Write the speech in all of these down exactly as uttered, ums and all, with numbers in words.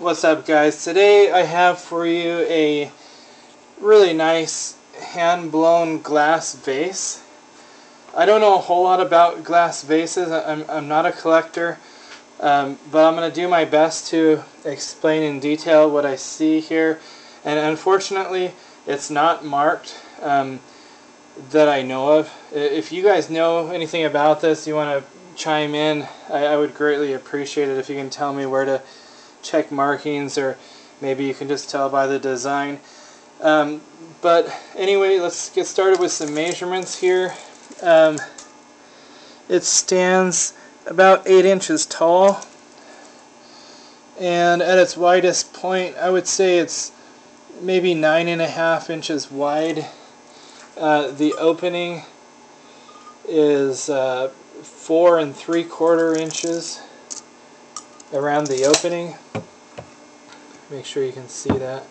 What's up, guys? Today I have for you a really nice hand-blown glass vase. I don't know a whole lot about glass vases. I'm, I'm not a collector, um, but I'm going to do my best to explain in detail what I see here. And unfortunately, it's not marked um, that I know of. If you guys know anything about this, you want to chime in, I, I would greatly appreciate it if you can tell me where to check markings, or maybe you can just tell by the design. Um, but anyway, let's get started with some measurements here. Um, it stands about eight inches tall, and at its widest point I would say it's maybe nine and a half inches wide. Uh, the opening is uh, four and three quarter inches around the opening. Make sure you can see that.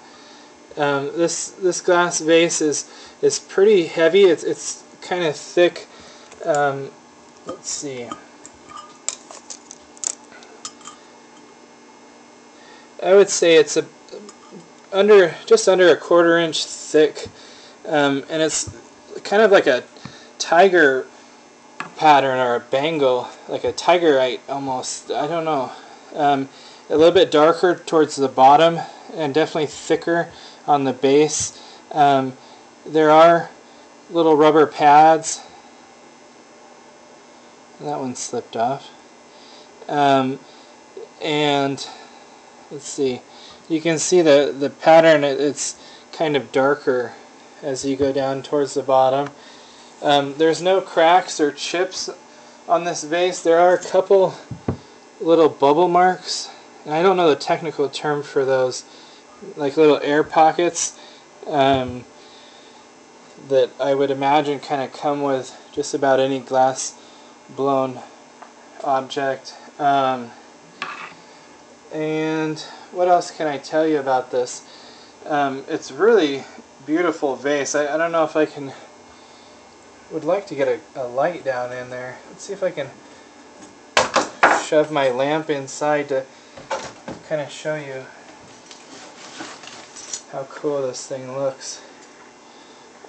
Um, this this glass vase is is pretty heavy. It's it's kind of thick. Um, let's see. I would say it's a under just under a quarter inch thick, um, and it's kind of like a tiger pattern or a bangle, like a tigerite almost. I don't know. Um, a little bit darker towards the bottom and definitely thicker on the base. Um, there are little rubber pads. That one slipped off. Um, and let's see, you can see the, the pattern, it, it's kind of darker as you go down towards the bottom. Um, there's no cracks or chips on this vase. There are a couple little bubble marks, and I don't know the technical term for those, like little air pockets um, that I would imagine kind of come with just about any glass blown object. Um, and what else can I tell you about this? Um, it's really beautiful vase. I, I don't know if I can, would like to get a, a light down in there. Let's see if I can shove my lamp inside to kind of show you how cool this thing looks.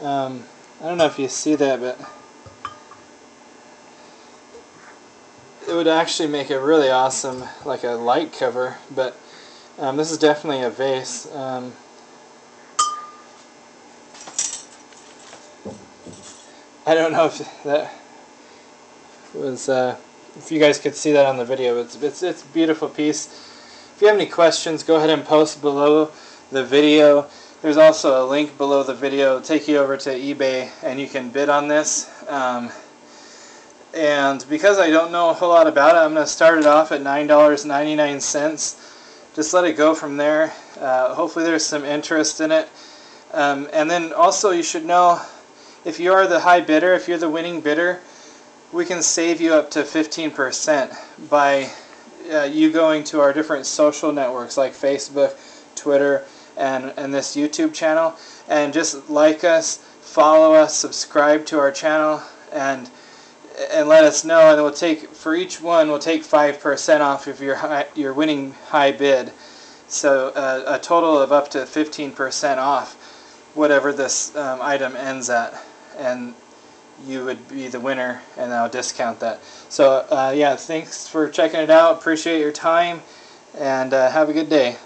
Um, I don't know if you see that, but it would actually make a really awesome, like a light cover, but um, this is definitely a vase. Um, I don't know if that was... Uh, If you guys could see that on the video, it's, it's, it's a beautiful piece. If you have any questions, go ahead and post below the video. There's also a link below the video. It'll take you over to eBay, and you can bid on this. Um, and because I don't know a whole lot about it, I'm going to start it off at nine ninety-nine. Just let it go from there. Uh, hopefully there's some interest in it. Um, and then also you should know, if you are the high bidder, if you're the winning bidder, we can save you up to fifteen percent by uh, you going to our different social networks like Facebook, Twitter, and, and this YouTube channel. And just like us, follow us, subscribe to our channel, and and let us know. And we'll take, for each one, we'll take five percent off of your, high, your winning high bid. So uh, a total of up to fifteen percent off whatever this um, item ends at. And you would be the winner, and I'll discount that. So uh, yeah, thanks for checking it out. Appreciate your time, and uh, have a good day.